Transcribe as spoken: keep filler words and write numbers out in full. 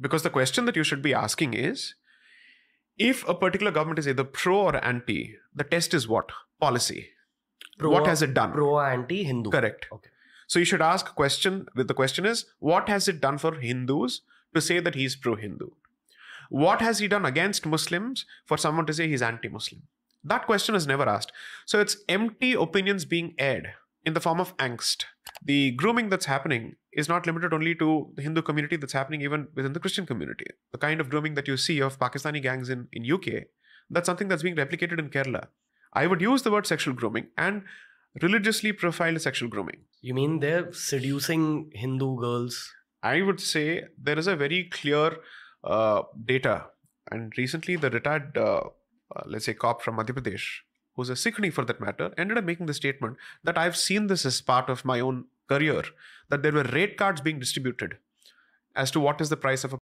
Because the question that you should be asking is, if a particular government is either pro or anti, the test is what? Policy. Pro, what has it done? Pro, anti, Hindu. Correct. Okay. So you should ask a question. The question is, what has it done for Hindus to say that he's pro-Hindu? What has he done against Muslims for someone to say he's anti-Muslim? That question is never asked. So it's empty opinions being aired in the form of angst. The grooming that's happening is not limited only to the Hindu community, that's happening even within the Christian community. The kind of grooming that you see of Pakistani gangs in, in U K, that's something that's being replicated in Kerala. I would use the word sexual grooming and religiously profiled sexual grooming. You mean they're seducing Hindu girls? I would say there is a very clear uh, data. And recently the retired, uh, uh, let's say, cop from Madhya Pradesh, who's a Sikhni for that matter, ended up making the statement that I've seen this as part of my own career, that there were rate cards being distributed as to what is the price of a